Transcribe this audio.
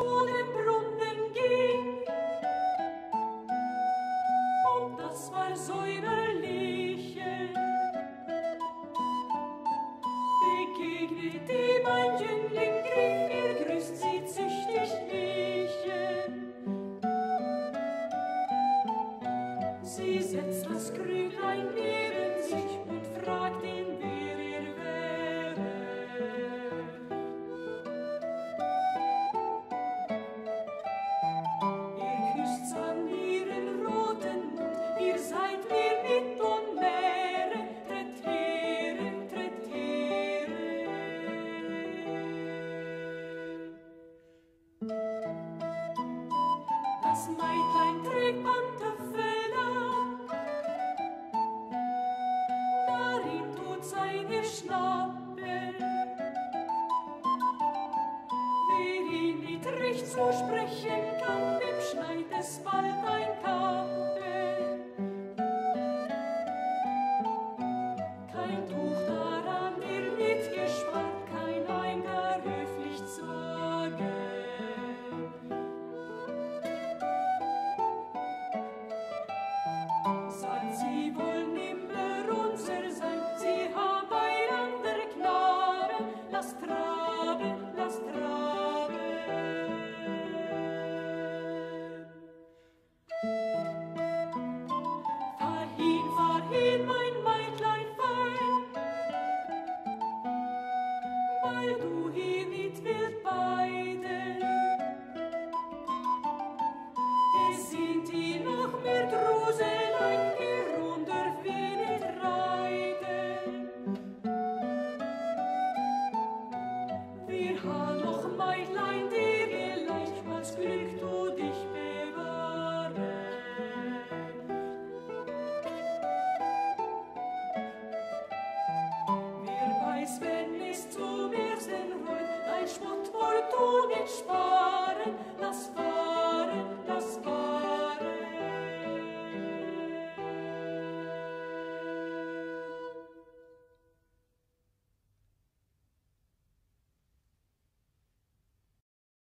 zu dem Brunnen ging. Und das war säuberliche, begegnet ihm ein Jüngling, er grüßt sie züchtig nicht. Sie setzt das Krüglein neben sich und fragt ihn, wer er wäre. Ihr küsst's an ihren roten Mund, ihr seid mir mit und Meere, tritt her, tritt her. Das Maidlein trägt Pantoffel, seine Schnappel. Wer ihn nicht recht so sprechen kann, dem schneit es bald ein Kappel. Kein Tuch daran wird mitgespart, kein Eingar höflich zagen. Sagt sie wollen nimmer unser sein, lass traben. Fahr hin, mein Maidlein fein, weil du hier nicht willst beideln. Es sind die noch mehr Druselein, gerund dürf wir nicht reiten. Wir haben noch Maidlein, dir vielleicht was Glück du dich bewahre. Wer weiß, wenn es zu mir sein rollt, ein Spottwort tu nicht sparen.